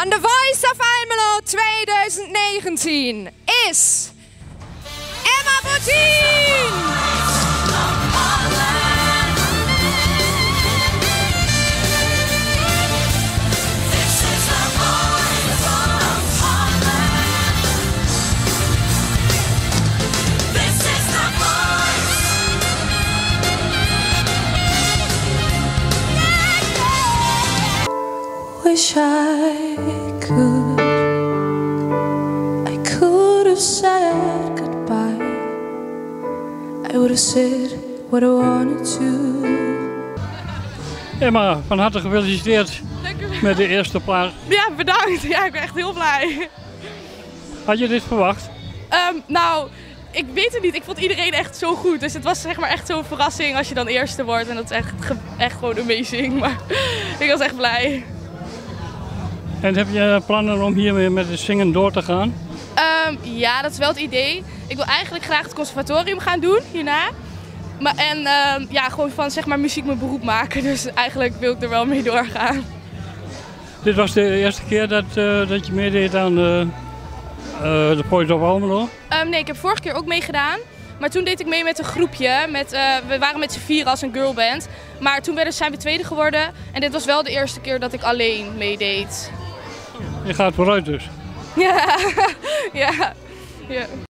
van The Voice of Almelo 2019 is Emma Boertien! Wish I could have said goodbye. I would have said what I wanted to. Emma, van harte gefeliciteerd met de eerste plaats. Ja, bedankt. Ja, ik ben echt heel blij. Had je dit verwacht? Nou, ik weet het niet. Ik vond iedereen echt zo goed. Dus het was zeg maar echt zo'n verrassing als je dan eerste wordt. En dat is echt gewoon amazing. Maar ik was echt blij. En heb je plannen om hier met het zingen door te gaan? Ja, dat is wel het idee. Ik wil eigenlijk graag het conservatorium gaan doen hierna. En gewoon van zeg maar muziek mijn beroep maken. Dus eigenlijk wil ik er wel mee doorgaan. Dit was de eerste keer dat je meedeed aan The Voice of Almelo? Nee, ik heb vorige keer ook meegedaan. Maar toen deed ik mee met een groepje. We waren met z'n vier als een girlband. Maar toen zijn we tweede geworden. En dit was wel de eerste keer dat ik alleen meedeed. Je gaat vooruit dus. Ja.